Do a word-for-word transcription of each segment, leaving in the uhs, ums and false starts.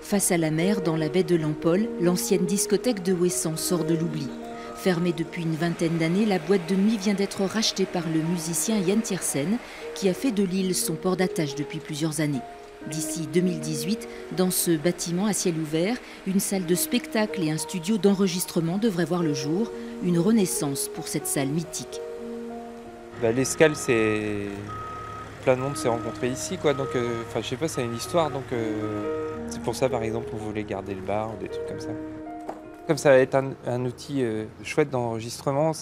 Face à la mer, dans la baie de Lampaul, l'ancienne discothèque de Ouessant sort de l'oubli. Fermée depuis une vingtaine d'années, la boîte de nuit vient d'être rachetée par le musicien Yann Tiersen, qui a fait de l'île son port d'attache depuis plusieurs années. D'ici deux mille dix-huit, dans ce bâtiment à ciel ouvert, une salle de spectacle et un studio d'enregistrement devraient voir le jour. Une renaissance pour cette salle mythique. Bah, L'escale, c'est... plein de monde s'est rencontré ici, quoi. Donc, euh, je sais pas, ça a une histoire. Donc, euh, c'est pour ça, par exemple, on voulait garder le bar ou des trucs comme ça. Comme ça va être un, un outil euh, chouette d'enregistrement,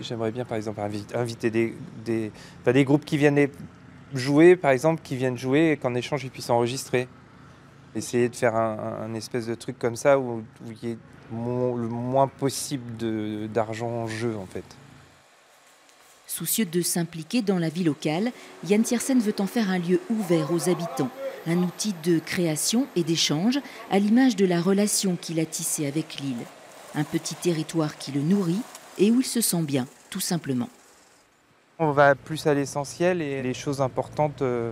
j'aimerais bien, par exemple, inviter des, des, enfin, des groupes qui viennent les... jouer, par exemple, qui viennent jouer et qu'en échange, ils puissent enregistrer. Essayer de faire un, un espèce de truc comme ça où, où il y ait mon, le moins possible d'argent en jeu, en fait. Soucieux de s'impliquer dans la vie locale, Yann Tiersen veut en faire un lieu ouvert aux habitants. Un outil de création et d'échange à l'image de la relation qu'il a tissée avec l'île. Un petit territoire qui le nourrit et où il se sent bien, tout simplement. On va plus à l'essentiel et les choses importantes, euh,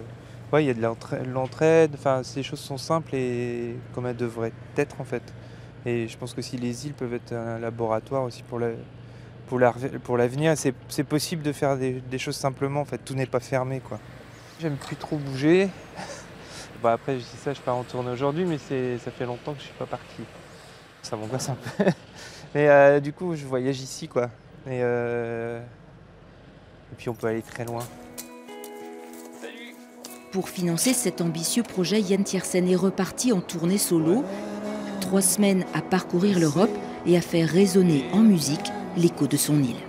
ouais, il y a de l'entraide, enfin, ces choses sont simples et comme elles devraient être en fait. Et je pense que si les îles peuvent être un laboratoire aussi pour la, pour la, pour l'avenir, c'est, c'est possible de faire des, des choses simplement, en fait, tout n'est pas fermé, quoi. J'aime plus trop bouger. Bah, après, je dis ça, je pars en tournée aujourd'hui, mais c'est, ça fait longtemps que je suis pas parti. Ça m'angoisse un peu. Mais euh, du coup, je voyage ici, quoi. Et, euh... Et puis on peut aller très loin. Salut. Pour financer cet ambitieux projet, Yann Tiersen est reparti en tournée solo. Trois semaines à parcourir l'Europe et à faire résonner en musique l'écho de son île.